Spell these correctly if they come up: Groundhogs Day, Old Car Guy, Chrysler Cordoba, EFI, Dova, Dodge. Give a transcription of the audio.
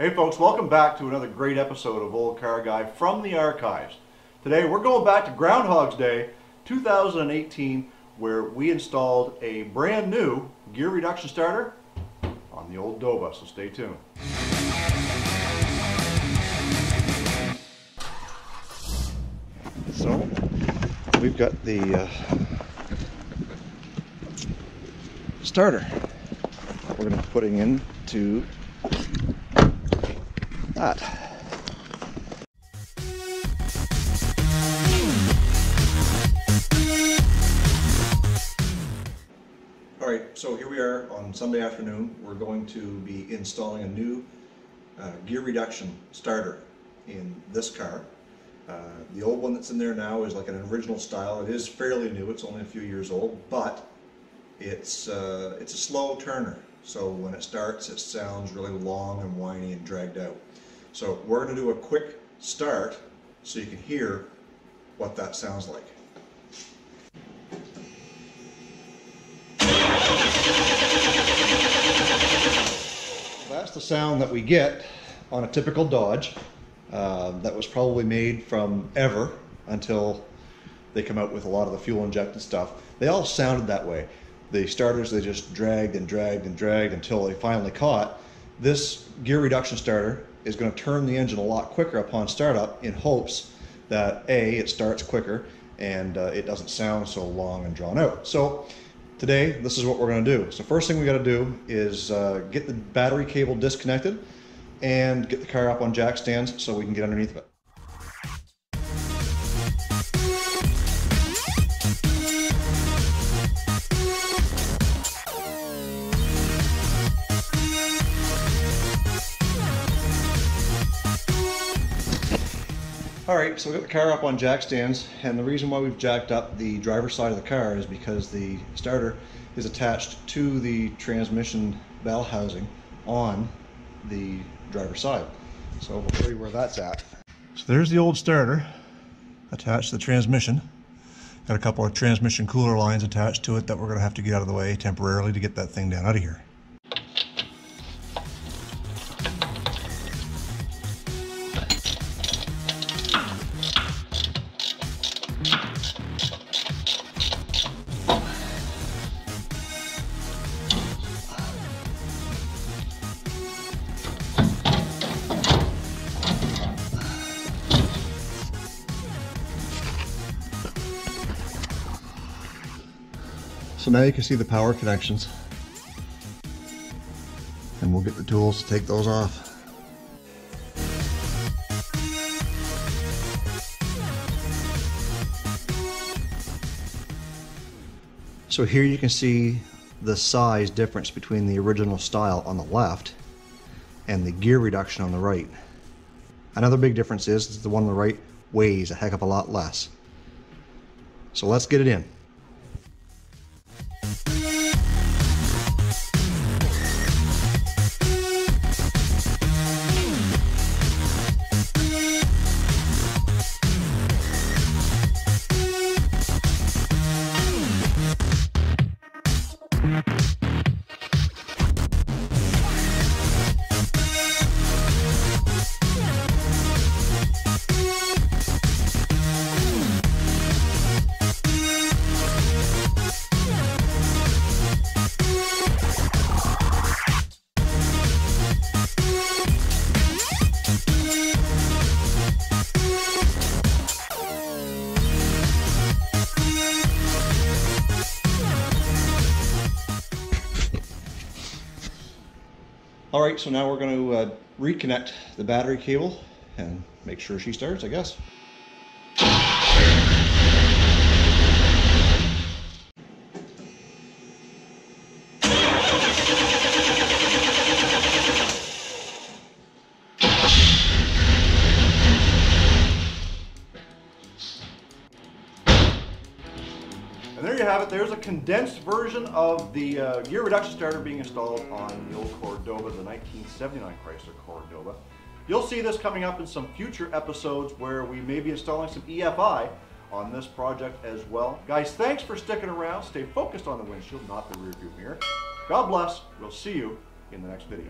Hey folks, welcome back to another great episode of Old Car Guy from the archives. Today we're going back to Groundhog's Day 2018 where we installed a brand new gear reduction starter on the old Dova, so stay tuned. So we've got the starter we're going to be putting into that. Alright, so here we are on Sunday afternoon. We're going to be installing a new gear reduction starter in this car. The old one that's in there now is like an original style. It is fairly new, it's only a few years old, but it's a slow turner. So when it starts, it sounds really long and whiny and dragged out. So we're going to do a quick start so you can hear what that sounds like. That's the sound that we get on a typical Dodge that was probably made from ever until they come out with a lot of the fuel injected stuff. They all sounded that way. The starters, they just dragged and dragged and dragged until they finally caught. This gear reduction starter is going to turn the engine a lot quicker upon startup in hopes that A, it starts quicker and it doesn't sound so long and drawn out. So today, this is what we're going to do. So first thing we got to do is get the battery cable disconnected and get the car up on jack stands so we can get underneath of it. Alright, so we got the car up on jack stands, and the reason why we've jacked up the driver's side of the car is because the starter is attached to the transmission bell housing on the driver's side. So we'll show you where that's at. So there's the old starter attached to the transmission. Got a couple of transmission cooler lines attached to it that we're going to have to get out of the way temporarily to get that thing down out of here. So now you can see the power connections, and we'll get the tools to take those off. So here you can see the size difference between the original style on the left and the gear reduction on the right. Another big difference is the one on the right weighs a heck of a lot less. So let's get it in. Alright, so now we're going to reconnect the battery cable and make sure she starts, I guess. And there you have it. There's a condensed version of the gear reduction starter being installed on the old Cordoba, the 1979 Chrysler Cordoba. You'll see this coming up in some future episodes where we may be installing some EFI on this project as well. Guys, thanks for sticking around. Stay focused on the windshield, not the rearview mirror. God bless. We'll see you in the next video.